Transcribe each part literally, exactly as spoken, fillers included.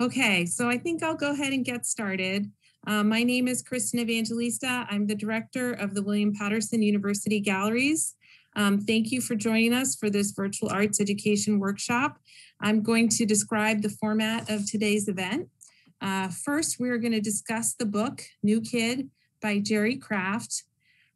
Okay, so I think I'll go ahead and get started. Uh, my name is Kristen Evangelista. I'm the director of the William Patterson University Galleries. Um, thank you for joining us for this virtual arts education workshop. I'm going to describe the format of today's event. Uh, first, we're going to discuss the book, New Kid, by Jerry Craft.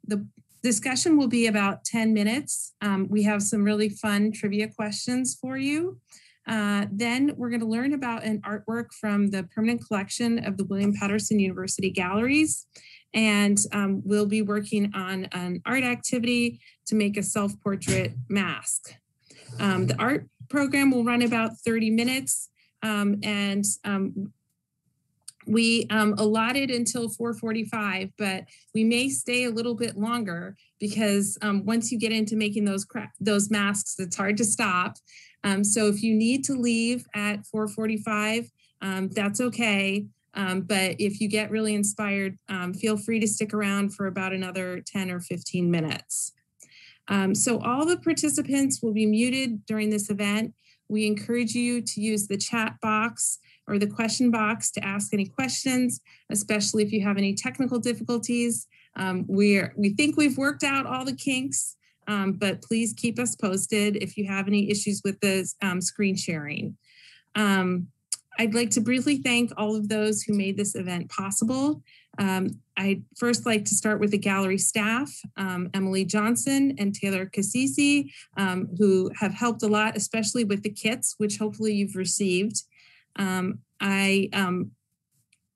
The discussion will be about ten minutes. Um, we have some really fun trivia questions for you. Uh, then we're going to learn about an artwork from the permanent collection of the William Patterson University Galleries, and um, we'll be working on an art activity to make a self-portrait mask. Um, the art program will run about thirty minutes, um, and um, we um, allotted until four forty-five, but we may stay a little bit longer because um, once you get into making those, cra those masks, it's hard to stop. Um, so if you need to leave at four forty-five, um, that's okay. Um, but if you get really inspired, um, feel free to stick around for about another ten or fifteen minutes. Um, so all the participants will be muted during this event. We encourage you to use the chat box or the question box to ask any questions, especially if you have any technical difficulties. Um, we're, we think we've worked out all the kinks. Um, but please keep us posted if you have any issues with the um, screen sharing. Um, I'd like to briefly thank all of those who made this event possible. Um, I'd first like to start with the gallery staff, um, Emily Johnson and Taylor Cassisi, um, who have helped a lot, especially with the kits, which hopefully you've received. Um, I um,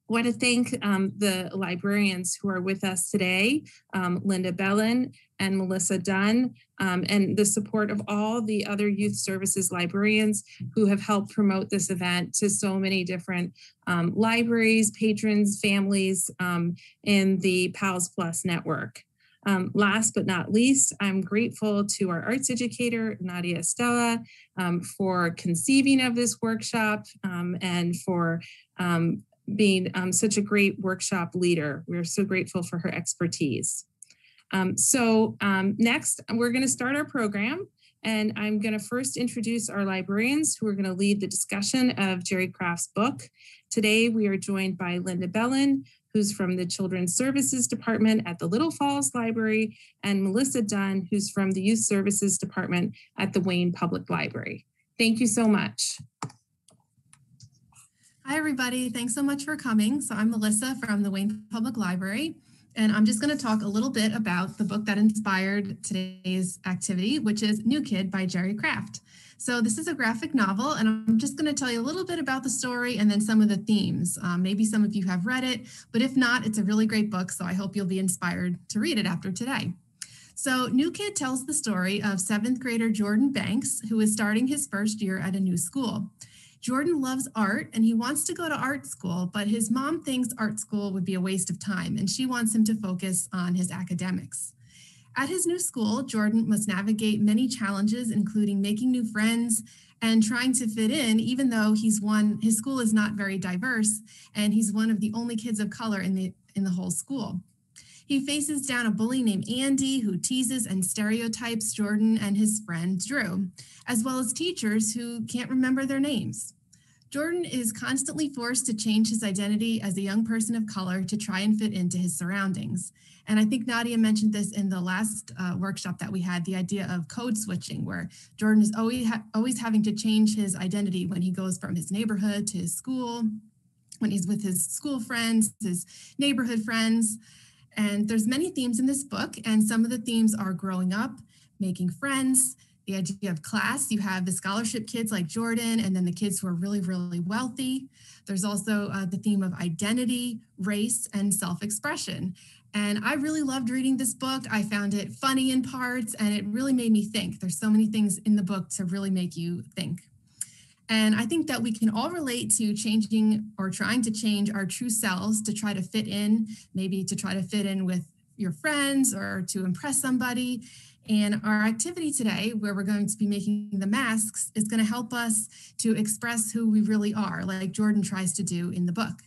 I want to thank um, the librarians who are with us today, um, Linda Belen and Melissa Dunn, um, and the support of all the other youth services librarians who have helped promote this event to so many different um, libraries, patrons, families um, in the PALS Plus Network. Um, last but not least, I'm grateful to our arts educator, Nadia Estella, um, for conceiving of this workshop um, and for um, being um, such a great workshop leader. We're so grateful for her expertise. Um, so um, next, we're going to start our program, and I'm going to first introduce our librarians who are going to lead the discussion of Jerry Craft's book. Today, we are joined by Linda Belen, who's from the Children's Services Department at the Little Falls Library, and Melissa Dunn, who's from the Youth Services Department at the Wayne Public Library. Thank you so much. Hi, everybody. Thanks so much for coming. So I'm Melissa from the Wayne Public Library, and I'm just going to talk a little bit about the book that inspired today's activity, which is New Kid by Jerry Craft. So this is a graphic novel, and I'm just going to tell you a little bit about the story and then some of the themes. Um, maybe some of you have read it, but if not, it's a really great book, so I hope you'll be inspired to read it after today. So New Kid tells the story of seventh grader Jordan Banks, who is starting his first year at a new school. Jordan loves art and he wants to go to art school, but his mom thinks art school would be a waste of time and she wants him to focus on his academics. At his new school, Jordan must navigate many challenges, including making new friends and trying to fit in, even though he's one, his school is not very diverse and he's one of the only kids of color in the, in the whole school. He faces down a bully named Andy, who teases and stereotypes Jordan and his friend Drew, as well as teachers who can't remember their names. Jordan is constantly forced to change his identity as a young person of color to try and fit into his surroundings. And I think Nadia mentioned this in the last uh, workshop that we had, the idea of code switching, where Jordan is always, ha always having to change his identity when he goes from his neighborhood to his school, when he's with his school friends, his neighborhood friends. And there's many themes in this book, and some of the themes are growing up, making friends, the idea of class. You have the scholarship kids like Jordan, and then the kids who are really, really wealthy. There's also uh, the theme of identity, race, and self-expression. And I really loved reading this book. I found it funny in parts, and it really made me think. There's so many things in the book to really make you think. And I think that we can all relate to changing or trying to change our true selves to try to fit in, maybe to try to fit in with your friends or to impress somebody. And our activity today, where we're going to be making the masks, is going to help us to express who we really are, like Jordan tries to do in the book.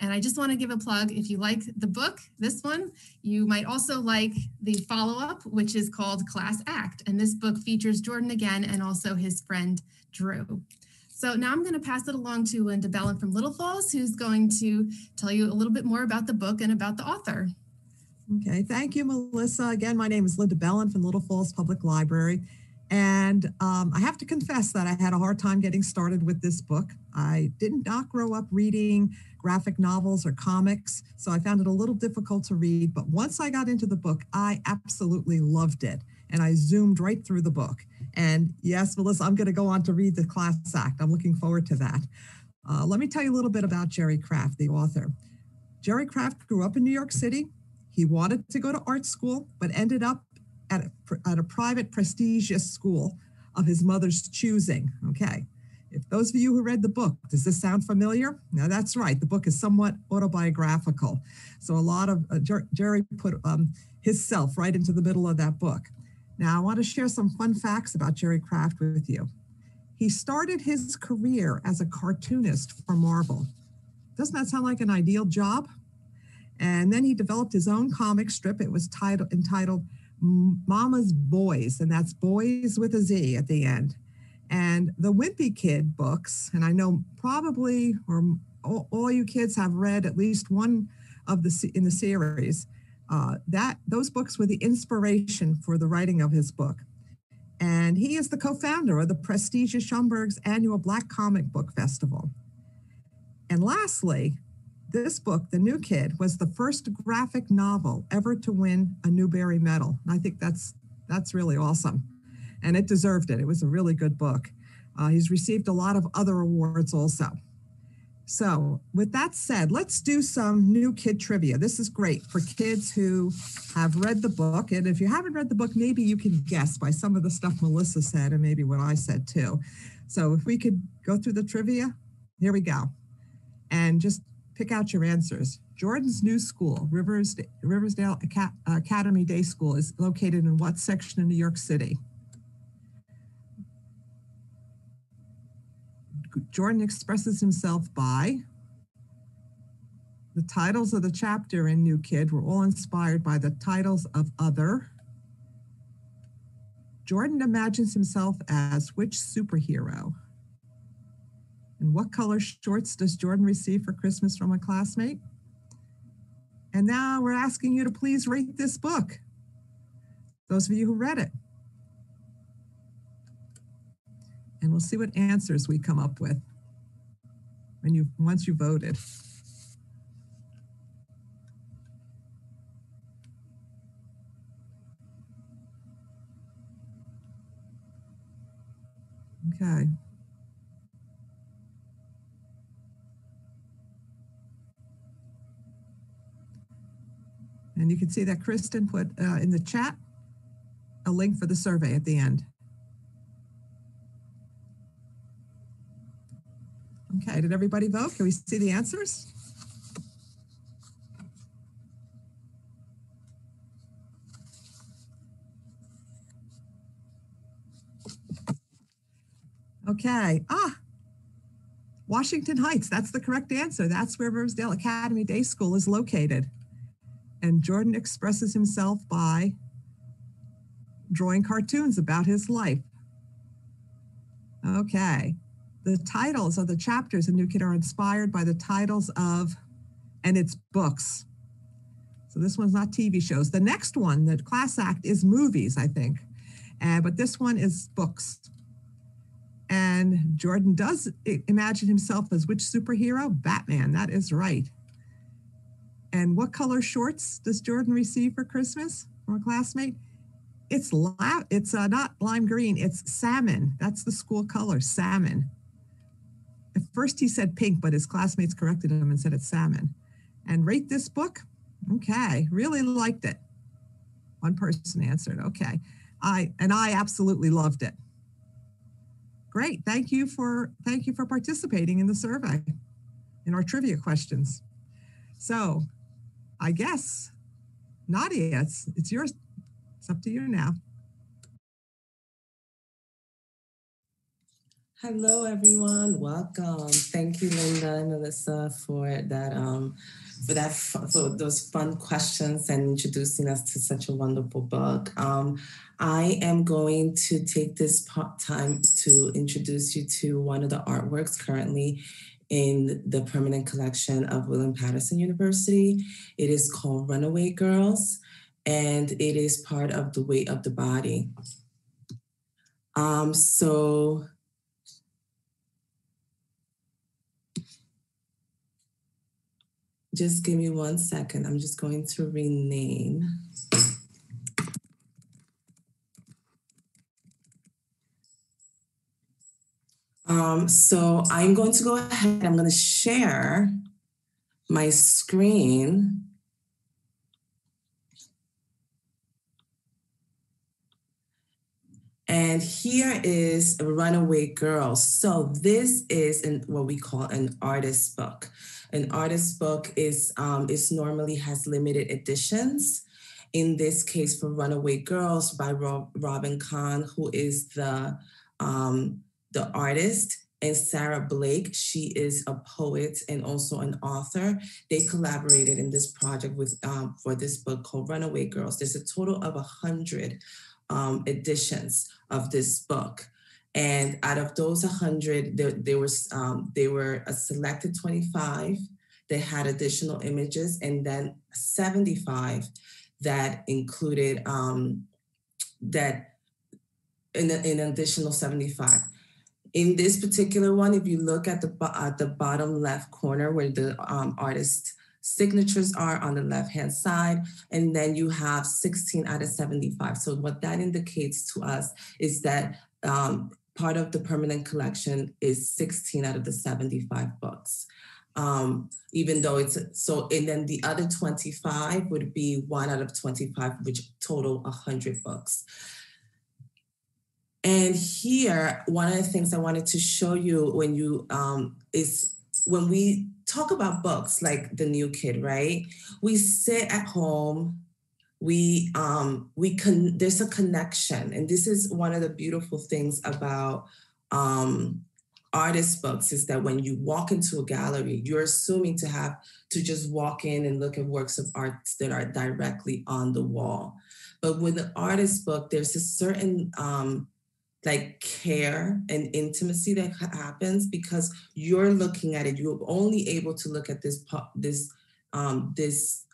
And I just want to give a plug. If you like the book, this one, you might also like the follow-up, which is called Class Act. And this book features Jordan again and also his friend Drew. So now I'm going to pass it along to Linda Belen from Little Falls, who's going to tell you a little bit more about the book and about the author. Okay, thank you, Melissa. Again, my name is Linda Belen from Little Falls Public Library. And um, I have to confess that I had a hard time getting started with this book. I did not grow up reading graphic novels or comics, so I found it a little difficult to read. But once I got into the book, I absolutely loved it. And I zoomed right through the book. And yes, Melissa, I'm going to go on to read the Class Act. I'm looking forward to that. Uh, let me tell you a little bit about Jerry Craft, the author. Jerry Craft grew up in New York City. He wanted to go to art school, but ended up at a, at a private prestigious school of his mother's choosing. Okay, if those of you who read the book, does this sound familiar? Now that's right, the book is somewhat autobiographical. So a lot of, uh, Jer- Jerry put um, his self right into the middle of that book. Now I want to share some fun facts about Jerry Craft with you. He started his career as a cartoonist for Marvel. Doesn't that sound like an ideal job? And then he developed his own comic strip. It was titled, entitled Mama's Boys, and that's boys with a Z at the end. And the Wimpy Kid books, and I know probably or all, all you kids have read at least one of the in the series. Uh, that those books were the inspiration for the writing of his book. And he is the co-founder of the prestigious Schomburg's annual Black Comic Book Festival. And lastly, this book, The New Kid, was the first graphic novel ever to win a Newbery Medal. And I think that's, that's really awesome. And it deserved it. It was a really good book. Uh, he's received a lot of other awards also. So with that said, let's do some New Kid trivia. This is great for kids who have read the book. And if you haven't read the book, maybe you can guess by some of the stuff Melissa said and maybe what I said too. So if we could go through the trivia, here we go. And just pick out your answers. Jordan's new school, Rivers, Riversdale Academy Day School, is located in what section of New York City? Jordan expresses himself by. The titles of the chapter in New Kid were all inspired by the titles of Other. Jordan imagines himself as which superhero? And what color shorts does Jordan receive for Christmas from a classmate? And now we're asking you to please rate this book, those of you who read it. And we'll see what answers we come up with when you once you voted. Okay. And you can see that Kristen put uh, in the chat a link for the survey at the end. Okay, did everybody vote? Can we see the answers? Okay, ah, Washington Heights, that's the correct answer. That's where Riversdale Academy Day School is located. And Jordan expresses himself by drawing cartoons about his life. Okay. The titles of the chapters in New Kid are inspired by the titles of, and it's books. So this one's not T V shows. The next one, the Class Act, is movies, I think. Uh, but this one is books. And Jordan does imagine himself as which superhero? Batman, that is right. And what color shorts does Jordan receive for Christmas from a classmate? It's, la it's uh, not lime green, it's salmon. That's the school color, salmon. At first he said pink, but his classmates corrected him and said it's salmon. And rate this book? Okay, really liked it. One person answered, okay. I and I absolutely loved it. Great, thank you for thank you for participating in the survey, in our trivia questions. So I guess, Nadia, it's it's yours, it's up to you now. Hello, everyone. Welcome. Thank you, Linda and Melissa, for that, um, for that, for those fun questions and introducing us to such a wonderful book. Um, I am going to take this time to introduce you to one of the artworks currently in the permanent collection of William Patterson University. It is called Runaway Girls, and it is part of The Weight of the Body. Um, so. Just give me one second. I'm just going to rename. Um, so I'm going to go ahead. I'm going to share my screen. And here is Runaway Girls. So this is an, what we call an artist's book. An artist's book is, um, is normally has limited editions. In this case, for Runaway Girls by Rob, Robin Kahn, who is the, um, the artist, and Sarah Blake, she is a poet and also an author. They collaborated in this project with, um, for this book called Runaway Girls. There's a total of one hundred Um, editions of this book, and out of those one hundred, there, there was um, they were a selected twenty-five that had additional images, and then seventy-five that included um, that in an additional seventy-five. In this particular one, if you look at the at the bottom left corner where the um, artist signatures are on the left-hand side, and then you have sixteen out of seventy-five. So what that indicates to us is that um, part of the permanent collection is sixteen out of the seventy-five books. Um, even though it's, so, and then the other twenty-five would be one out of twenty-five, which total one hundred books. And here, one of the things I wanted to show you when you, um, is when we, talk about books like The New Kid, right? We sit at home, we, um, we con there's a connection. And this is one of the beautiful things about um, artist books, is that when you walk into a gallery, you're assuming to have to just walk in and look at works of art that are directly on the wall. But with an artist book, there's a certain, um, like care and intimacy that happens, because you're looking at it. You're only able to look at this this um, this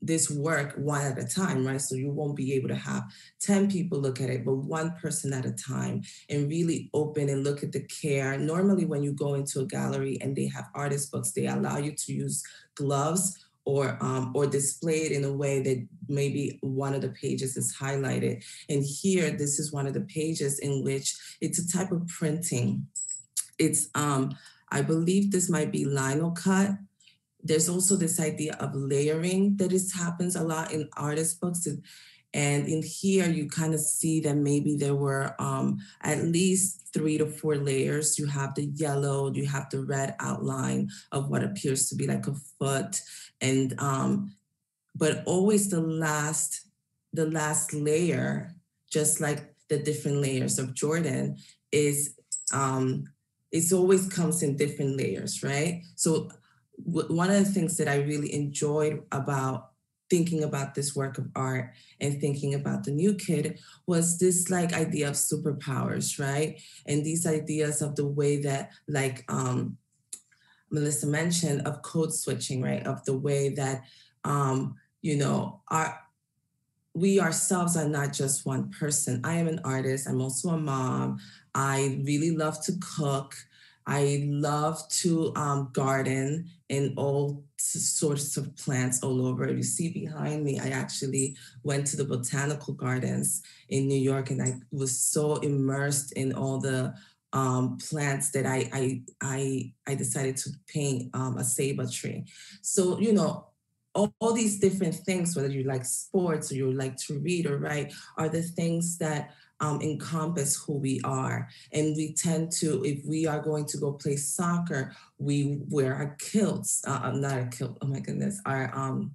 this work one at a time, right? So you won't be able to have ten people look at it, but one person at a time, and really open and look at the care. Normally, when you go into a gallery and they have artist books, they allow you to use gloves, or um, or displayed in a way that maybe one of the pages is highlighted. And here, this is one of the pages in which it's a type of printing. It's, um, I believe this might be lino cut. There's also this idea of layering that is, happens a lot in artist books. And in here, you kind of see that maybe there were um, at least three to four layers. You have the yellow, you have the red outline of what appears to be like a foot, and um, but always the last, the last layer, just like the different layers of Jordan, is um, it's always comes in different layers, right? So w one of the things that I really enjoyed about thinking about this work of art and thinking about The New Kid was this like idea of superpowers, right? And these ideas of the way that, like um, Melissa mentioned, of code switching, right? Of the way that, um, you know, our, we ourselves are not just one person. I am an artist, I'm also a mom. I really love to cook. I love to um, garden and all sorts of plants all over. You see behind me, I actually went to the botanical gardens in New York, and I was so immersed in all the um, plants that I, I, I, I decided to paint um, a ceiba tree. So, you know, all, all these different things, whether you like sports or you like to read or write, are the things that Um, encompass who we are. And we tend to, if we are going to go play soccer, we wear our kilts, uh, not our kilt, oh my goodness, our um,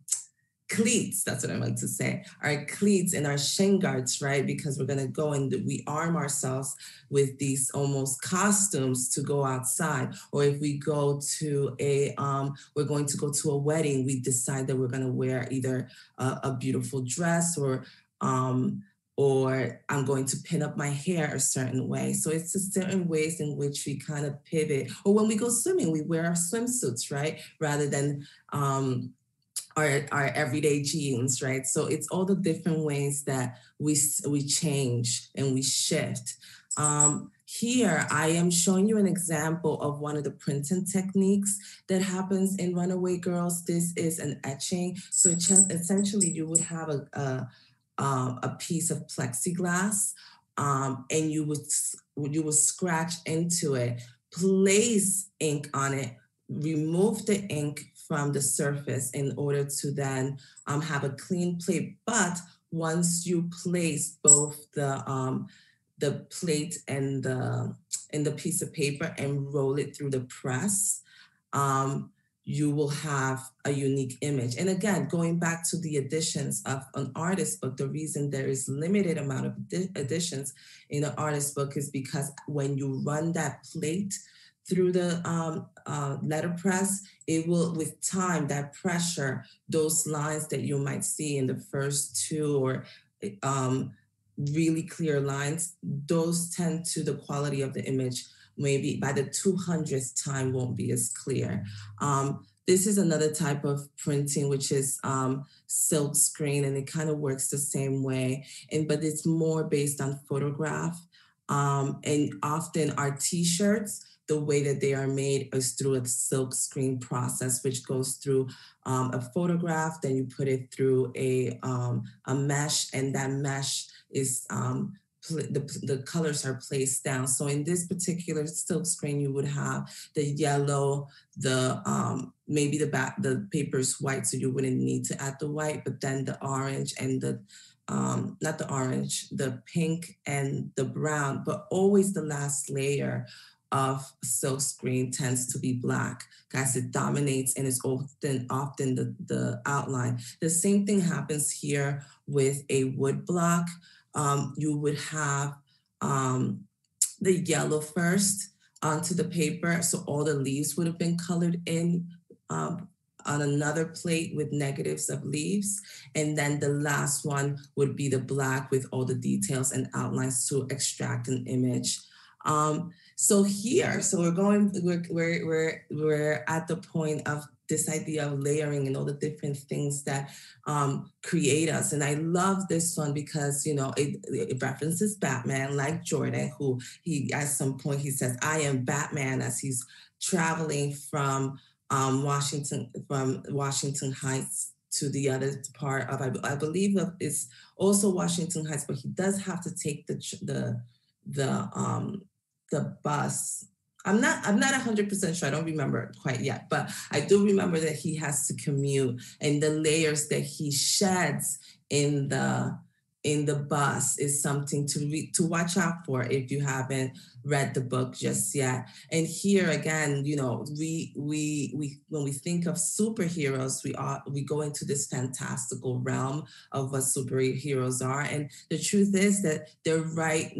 cleats, that's what I like to say, our cleats and our shin guards, right? Because we're going to go and we arm ourselves with these almost costumes to go outside. Or if we go to a, um, we're going to go to a wedding, we decide that we're going to wear either a, a beautiful dress or, um, or I'm going to pin up my hair a certain way. So it's a certain ways in which we kind of pivot. Or when we go swimming, we wear our swimsuits, right? Rather than, um, Our, our everyday jeans, right? So it's all the different ways that we, we change and we shift. Um, here, I am showing you an example of one of the printing techniques that happens in Runaway Girls. This is an etching. So essentially you would have a, a, a piece of plexiglass um, and you would, you would scratch into it, place ink on it, remove the ink from the surface in order to then um, have a clean plate. But once you place both the, um, the plate and the, and the piece of paper and roll it through the press, um, you will have a unique image. And again, going back to the editions of an artist book, the reason there is limited amount of editions in an artist book is because when you run that plate through the um, uh, letterpress, it will, with time, that pressure, those lines that you might see in the first two or um, really clear lines, those tend to, the quality of the image, maybe by the two hundredth time won't be as clear. Um, this is another type of printing, which is um, silk screen, and it kind of works the same way, and but it's more based on photograph. Um, and often our t-shirts, the way that they are made is through a silk screen process, which goes through um, a photograph, then you put it through a, um, a mesh, and that mesh is, um, the, the colors are placed down. So in this particular silk screen, you would have the yellow, the um, maybe the, back, the paper's white, so you wouldn't need to add the white, but then the orange and the, Um, not the orange, the pink and the brown, but always the last layer of silk screen tends to be black. Guys, it dominates and it's often, often the, the outline. The same thing happens here with a wood block. Um, you would have um, the yellow first onto the paper, so all the leaves would have been colored in um, on another plate with negatives of leaves. And then the last one would be the black with all the details and outlines to extract an image. Um, so here, so we're going, we're, we're, we're, we're at the point of this idea of layering and all the different things that um, create us. And I love this one because, you know, it, it references Batman, like Jordan, who he, at some point he says, I am Batman, as he's traveling from Um, Washington, from Washington Heights to the other part of, I, I believe it's also Washington Heights, but he does have to take the the the um, the bus. I'm not I'm not one hundred percent sure. I don't remember quite yet, but I do remember that he has to commute, and the layers that he sheds in the in the bus is something to read, to watch out for if you haven't read the book just yet. And here again, you know, we we we when we think of superheroes, we are we go into this fantastical realm of what superheroes are. And the truth is that they're right.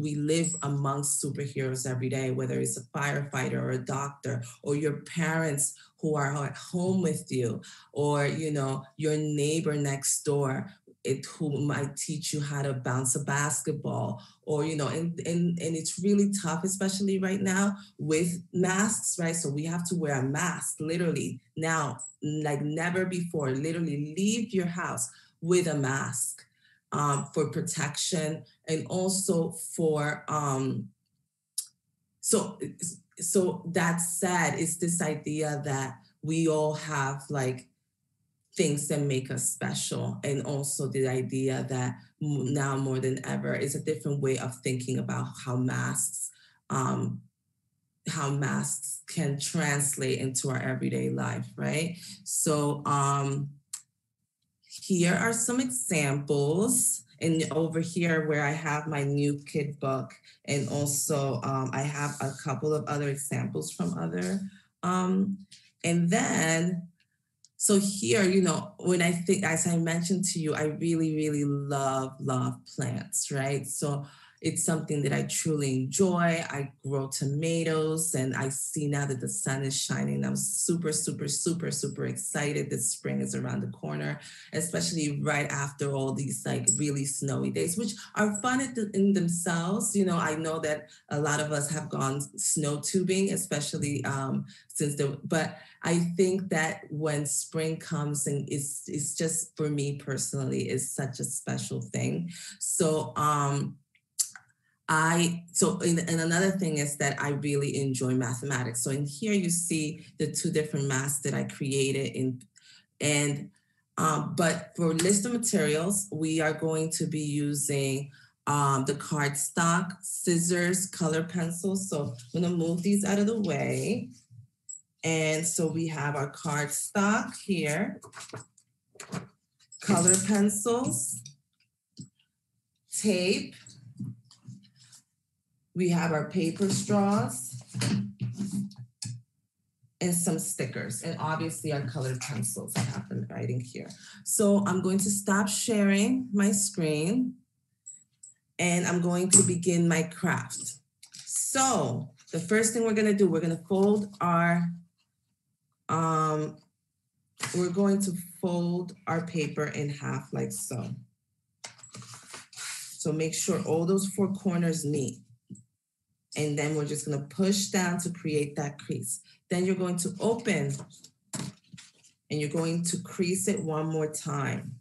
We live amongst superheroes every day, whether it's a firefighter or a doctor or your parents who are at home with you, or you know your neighbor next door. It who might teach you how to bounce a basketball, or you know, and, and and it's really tough, especially right now with masks, right? So we have to wear a mask literally now, like never before. Literally, leave your house with a mask um, for protection, and also for um, so so that said, it's this idea that we all have like things that make us special, and also the idea that now more than ever is a different way of thinking about how masks, um, how masks can translate into our everyday life, right? So um, here are some examples, and over here where I have my New Kid book, and also um, I have a couple of other examples from other, um, and then. So here, you know, when I think, as I mentioned to you, I really, really love, love plants, right? So it's something that I truly enjoy. I grow tomatoes, and I see now that the sun is shining. I'm super, super, super, super excited that spring is around the corner, especially right after all these like really snowy days, which are fun in themselves. You know, I know that a lot of us have gone snow tubing, especially um, since the, but I think that when spring comes, and it's, it's just, for me personally, is such a special thing. So, um, I, so, and another thing is that I really enjoy mathematics. So in here you see the two different masks that I created in, and, um, but for list of materials, we are going to be using um, the cardstock, scissors, color pencils. So I'm gonna move these out of the way. And so we have our cardstock here, color pencils, tape. We have our paper straws and some stickers, and obviously our colored pencils. I have them right in here. So I'm going to stop sharing my screen, and I'm going to begin my craft. So the first thing we're going to do, we're going to fold our, um, we're going to fold our paper in half like so. So make sure all those four corners meet. And then we're just going to push down to create that crease. Then you're going to open, and you're going to crease it one more time.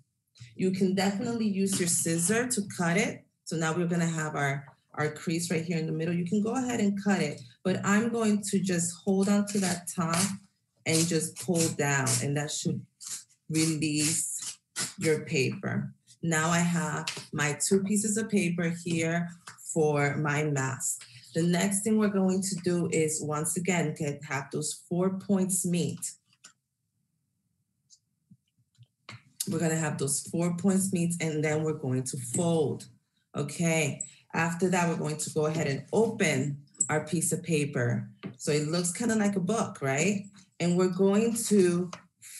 You can definitely use your scissor to cut it. So now we're going to have our, our crease right here in the middle. You can go ahead and cut it, but I'm going to just hold on to that top and just pull down, and that should release your paper. Now I have my two pieces of paper here for my mask. The next thing we're going to do is, once again, can have those four points meet. We're gonna have those four points meet, and then we're going to fold, okay? After that, we're going to go ahead and open our piece of paper. So it looks kind of like a book, right? And we're going to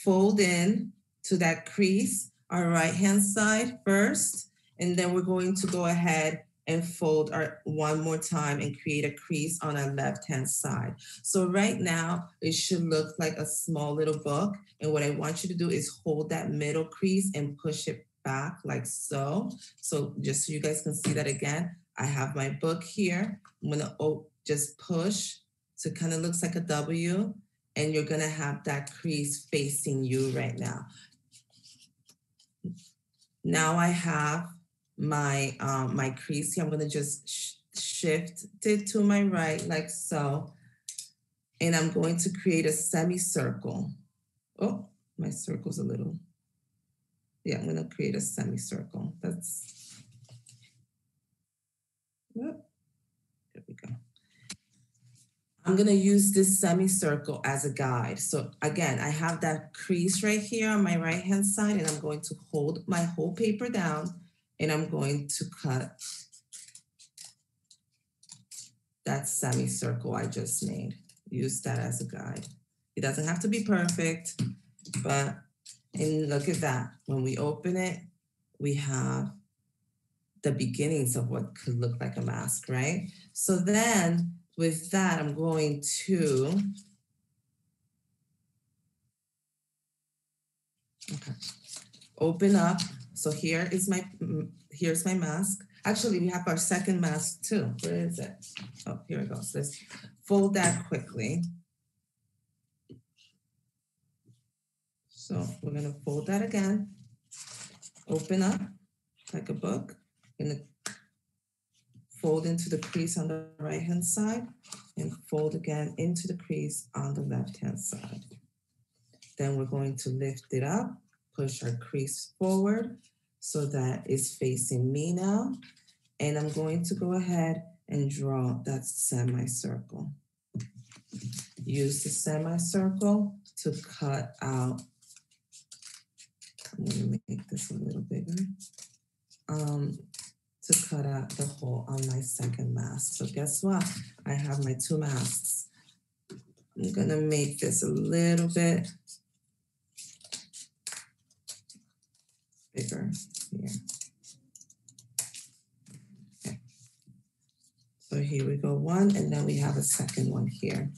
fold in to that crease, our right-hand side first, and then we're going to go ahead and fold our one more time and create a crease on our left-hand side. So right now, it should look like a small little book. And what I want you to do is hold that middle crease and push it back like so. So just so you guys can see that again, I have my book here. I'm gonna just push, so it kind of looks like a W, and you're gonna have that crease facing you right now. Now I have my um, my crease here. I'm gonna just sh shift it to my right like so, and I'm going to create a semicircle. Oh, my circle's a little, yeah, I'm gonna create a semicircle. That's, whoop, there we go. I'm gonna use this semicircle as a guide. So again, I have that crease right here on my right-hand side, and I'm going to hold my whole paper down, and I'm going to cut that semicircle I just made. Use that as a guide. It doesn't have to be perfect, but, and look at that. When we open it, we have the beginnings of what could look like a mask, right? So then with that, I'm going to, okay, open up. So here is my, here's my mask. Actually, we have our second mask too. Where is it? Oh, here it goes. Let's fold that quickly. So we're gonna fold that again. Open up like a book. Gonna fold into the crease on the right-hand side, and fold again into the crease on the left-hand side. Then we're going to lift it up, push our crease forward so that it's facing me now. And I'm going to go ahead and draw that semicircle. Use the semicircle to cut out. I'm gonna make this a little bigger. Um, to cut out the hole on my second mask. So guess what? I have my two masks. I'm gonna make this a little bit bigger here. Okay. So here we go, one, and then we have a second one here.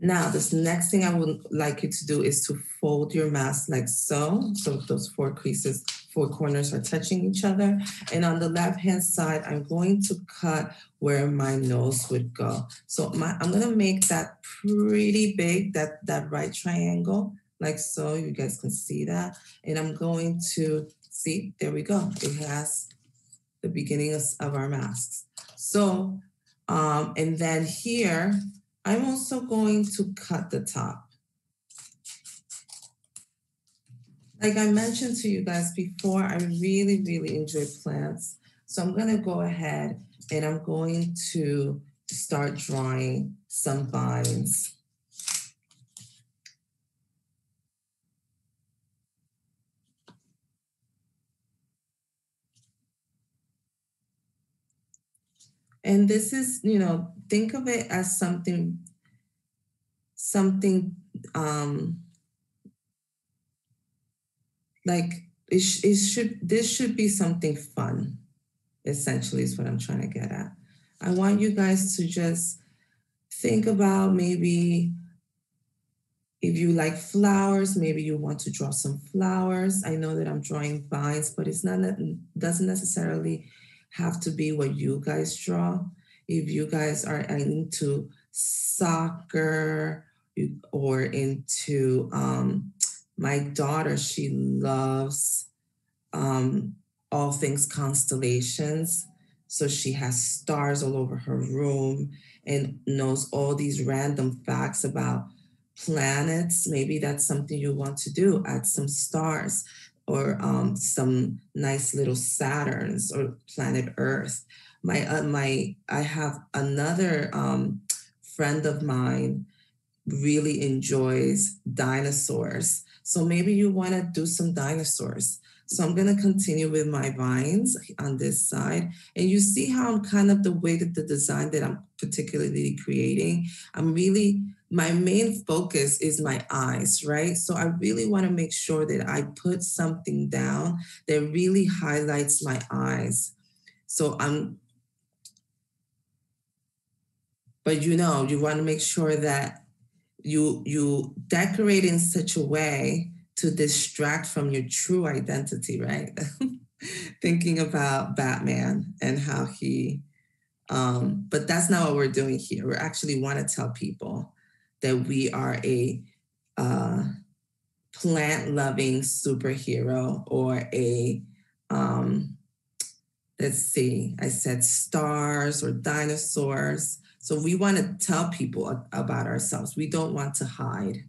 Now, this next thing I would like you to do is to fold your mask like so. So those four creases, four corners are touching each other. And on the left-hand side, I'm going to cut where my nose would go. So my, I'm gonna make that pretty big, that, that right triangle, like so, you guys can see that. And I'm going to, see, there we go. It has the beginning of, of our masks. So, um, and then here, I'm also going to cut the top. Like I mentioned to you guys before, I really, really enjoy plants. So I'm gonna go ahead and I'm going to start drawing some vines. And this is, you know, think of it as something, something um, like it, sh it should, this should be something fun, essentially is what I'm trying to get at. I want you guys to just think about maybe if you like flowers, maybe you want to draw some flowers. I know that I'm drawing vines, but it's not, doesn't necessarily have to be what you guys draw. If you guys are into soccer or into, um, my daughter, she loves um, all things constellations. So she has stars all over her room and knows all these random facts about planets. Maybe that's something you want to do, add some stars or um, some nice little Saturns or planet Earth. My, uh, my, I have another um, friend of mine really enjoys dinosaurs. So maybe you wanna do some dinosaurs. So I'm gonna continue with my vines on this side. And you see how I'm kind of the way that the design that I'm particularly creating, I'm really, my main focus is my eyes, right? So I really wanna make sure that I put something down that really highlights my eyes. So I'm, but you know, you want to make sure that you, you decorate in such a way to distract from your true identity, right? Thinking about Batman and how he, um, but that's not what we're doing here. We actually want to tell people that we are a uh, plant-loving superhero or a, um, let's see, I said stars or dinosaurs. So we want to tell people about ourselves. We don't want to hide.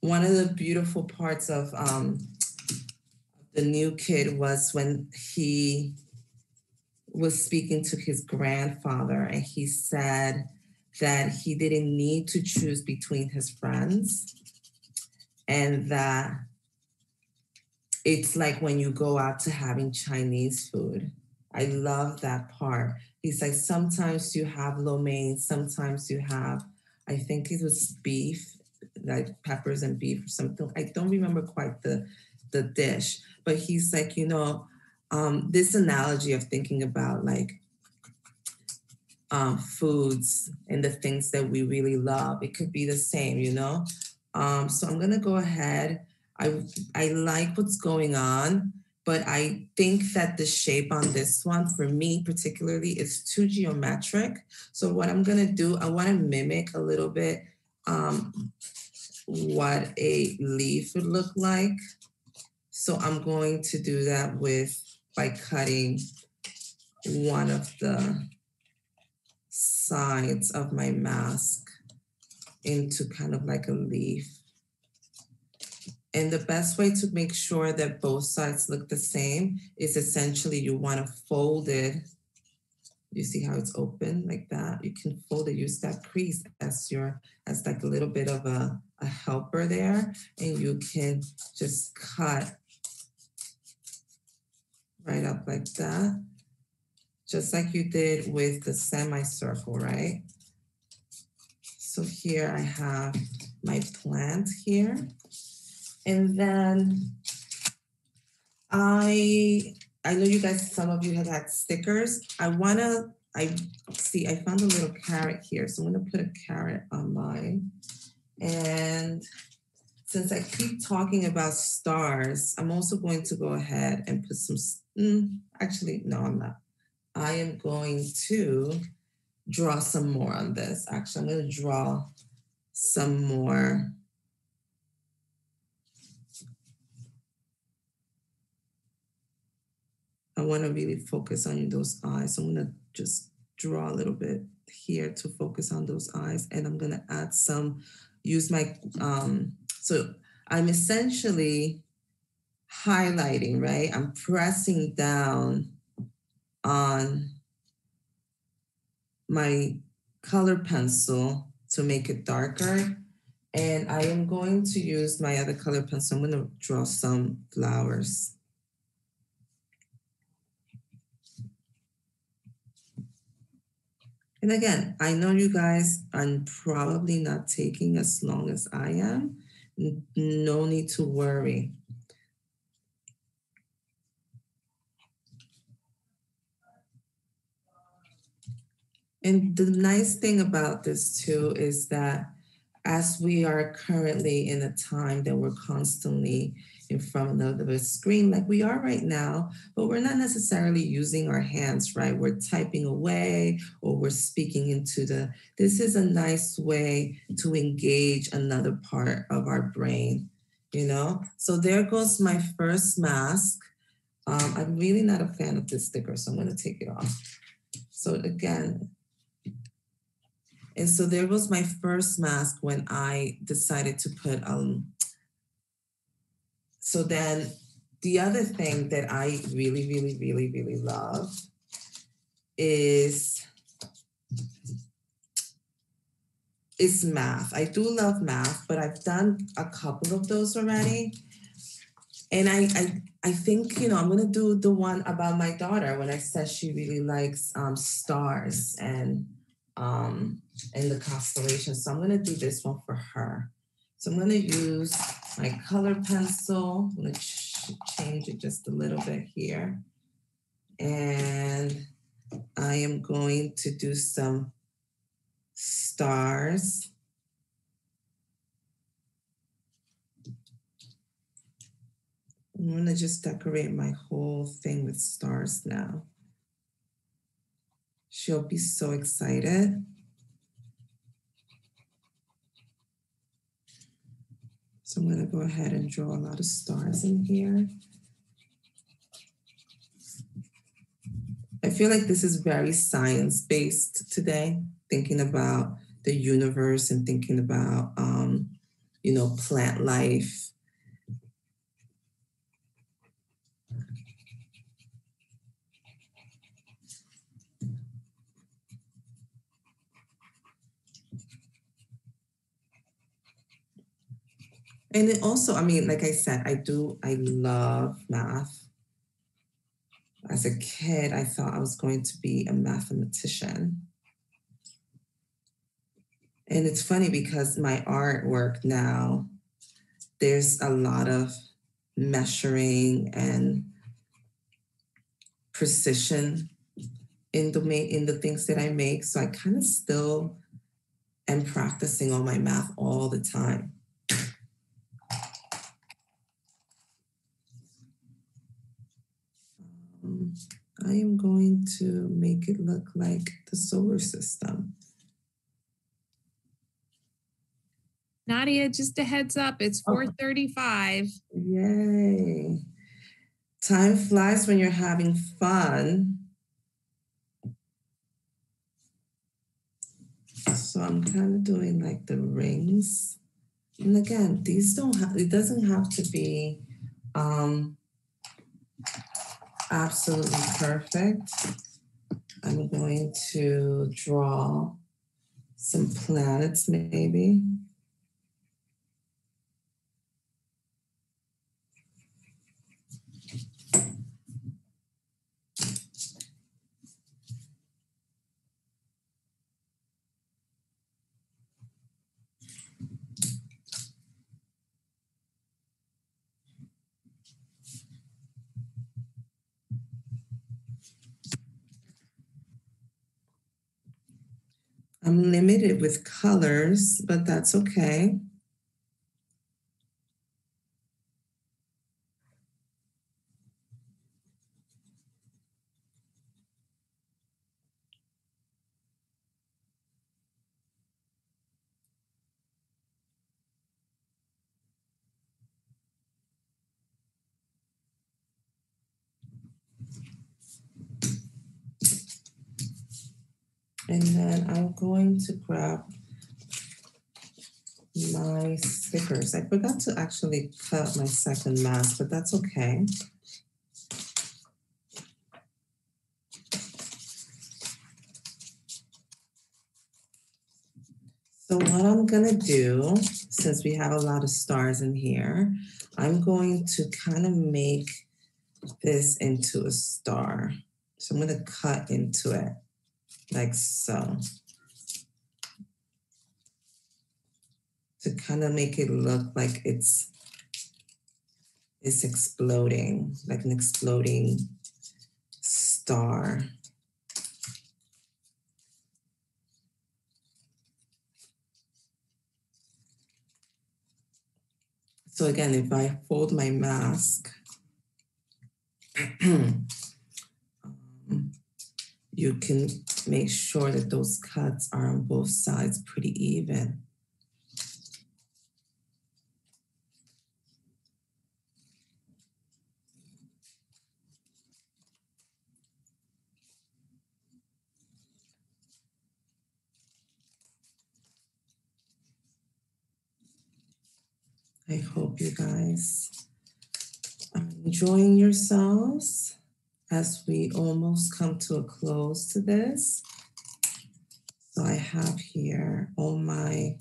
One of the beautiful parts of um, the New Kid was when he was speaking to his grandfather and he said that he didn't need to choose between his friends. And that it's like when you go out to having Chinese food. I love that part. He's like, sometimes you have lo mein, sometimes you have, I think it was beef, like peppers and beef or something. I don't remember quite the, the dish, but he's like, you know, um, this analogy of thinking about like um, foods and the things that we really love, it could be the same, you know? Um, so I'm gonna go ahead. I, I like what's going on, but I think that the shape on this one, for me particularly, is too geometric. So what I'm gonna do, I wanna mimic a little bit um, what a leaf would look like. So I'm going to do that with, by cutting one of the sides of my mask into kind of like a leaf. And the best way to make sure that both sides look the same is essentially you want to fold it. You see how it's open like that? You can fold it, use that crease as your, as like a little bit of a, a helper there. And you can just cut right up like that. Just like you did with the semicircle, right? So here I have my plants here. And then I, I know you guys, some of you have had stickers. I wanna, I see, I found a little carrot here. So I'm gonna put a carrot on mine. And since I keep talking about stars, I'm also going to go ahead and put some, mm, actually, no, I'm not. I am going to draw some more on this. Actually, I'm gonna draw some more. I want to really focus on those eyes. So I'm going to just draw a little bit here to focus on those eyes. And I'm going to add some, use my, um, so I'm essentially highlighting, right? I'm pressing down on my color pencil to make it darker. And I am going to use my other color pencil. I'm going to draw some flowers. And again, I know you guys are probably not taking as long as I am. No need to worry. And the nice thing about this too is that as we are currently in a time that we're constantly in front of a screen like we are right now, but we're not necessarily using our hands, right? We're typing away or we're speaking into the, this is a nice way to engage another part of our brain, you know? So there goes my first mask. Um, I'm really not a fan of this sticker, so I'm gonna take it off. So again, and so there was my first mask when I decided to put, um, so then the other thing that I really, really, really, really love is, is math. I do love math, but I've done a couple of those already. And I, I, I think, you know, I'm gonna do the one about my daughter when I said she really likes um, stars and, um, in the constellation. So I'm gonna do this one for her. So I'm gonna use my color pencil. I'm gonna ch change it just a little bit here. And I am going to do some stars. I'm gonna just decorate my whole thing with stars now. She'll be so excited. So I'm gonna go ahead and draw a lot of stars in here. I feel like this is very science-based today, thinking about the universe and thinking about, um, you know, plant life. And it also, I mean, like I said, I do, I love math. As a kid, I thought I was going to be a mathematician. And it's funny because my artwork now, there's a lot of measuring and precision in the, in the things that I make. So I kind of still am practicing all my math all the time. I am going to make it look like the solar system. Nadia, just a heads up, it's four thirty-five. Oh. Yay. Time flies when you're having fun. So I'm kind of doing like the rings. And again, these don't have, it doesn't have to be, um, absolutely perfect. I'm going to draw some planets maybe. I'm limited with colors, but that's okay. And then I'm going to grab my stickers. I forgot to actually cut my second mask, but that's okay. So what I'm gonna do, since we have a lot of stars in here, I'm going to kind of make this into a star. So I'm gonna cut into it. Like so, to kind of make it look like it's it's exploding, like an exploding star. So again, if I fold my mask, you can make sure that those cuts are on both sides pretty even. I hope you guys are enjoying yourselves as we almost come to a close to this. So I have here all my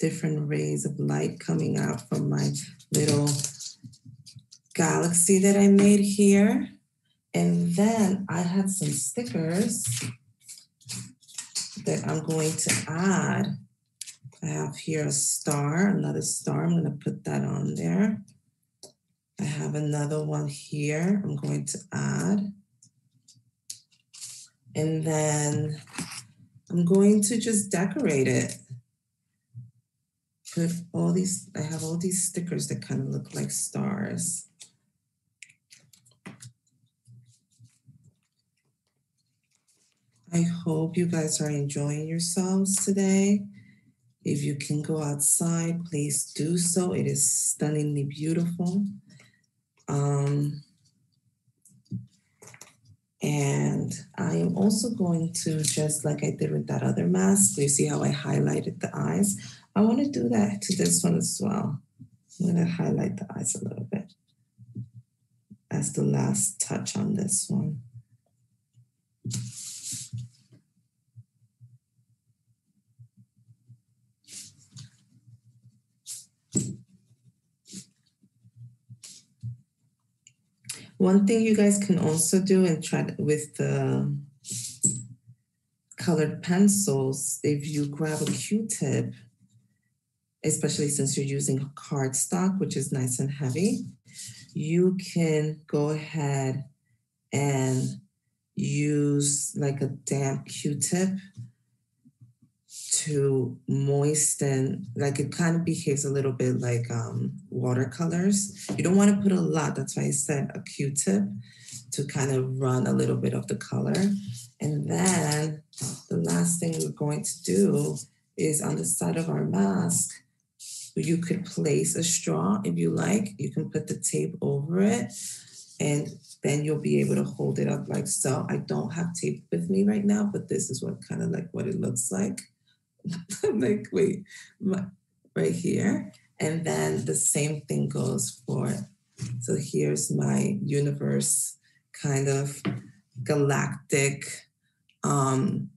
different rays of light coming out from my little galaxy that I made here. And then I have some stickers that I'm going to add. I have here a star, another star. I'm gonna put that on there. I have another one here I'm going to add. And then I'm going to just decorate it. Put all these, I have all these stickers that kind of look like stars. I hope you guys are enjoying yourselves today. If you can go outside, please do so. It is stunningly beautiful. Um, and I am also going to, just like I did with that other mask, you see how I highlighted the eyes? I want to do that to this one as well. I'm going to highlight the eyes a little bit as the last touch on this one. One thing you guys can also do, and try to, with the colored pencils, if you grab a Q-tip, especially since you're using cardstock, which is nice and heavy, you can go ahead and use like a damp Q-tip to moisten, like it kind of behaves a little bit like um, watercolors. You don't want to put a lot, that's why I said a Q-tip, to kind of run a little bit of the color. And then the last thing we're going to do is on the side of our mask, you could place a straw if you like. You can put the tape over it and then you'll be able to hold it up like so. I don't have tape with me right now, but this is what kind of like what it looks like. I'm like, wait, my, right here. And then the same thing goes for it. So here's my universe kind of galactic um,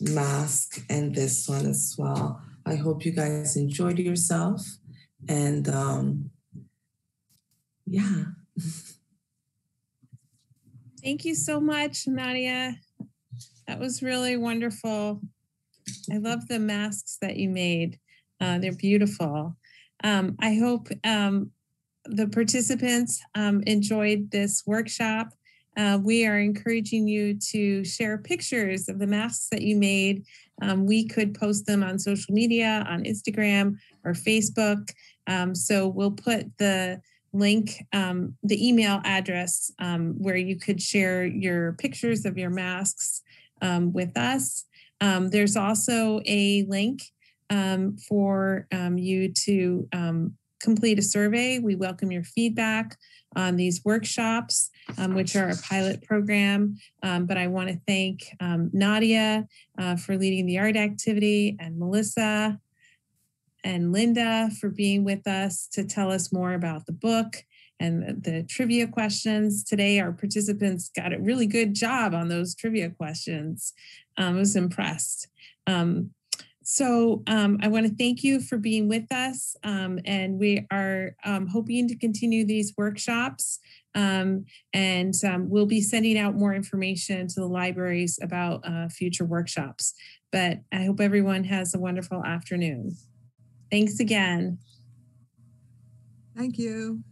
mask, and this one as well. I hope you guys enjoyed yourself. And um, yeah. Thank you so much, Nadia. That was really wonderful. I love the masks that you made. Uh, they're beautiful. Um, I hope um, the participants um, enjoyed this workshop. Uh, we are encouraging you to share pictures of the masks that you made. Um, we could post them on social media, on Instagram or Facebook. Um, so we'll put the link, um, the email address um, where you could share your pictures of your masks um, with us. Um, there's also a link um, for um, you to um, complete a survey. We welcome your feedback on these workshops, um, which are a pilot program. Um, but I want to thank um, Nadia uh, for leading the art activity, and Melissa and Linda for being with us to tell us more about the book and the, the trivia questions. Today, our participants got a really good job on those trivia questions. Um, I was impressed. Um, So um, I want to thank you for being with us, um, and we are um, hoping to continue these workshops, um, and um, we'll be sending out more information to the libraries about uh, future workshops. But I hope everyone has a wonderful afternoon. Thanks again. Thank you.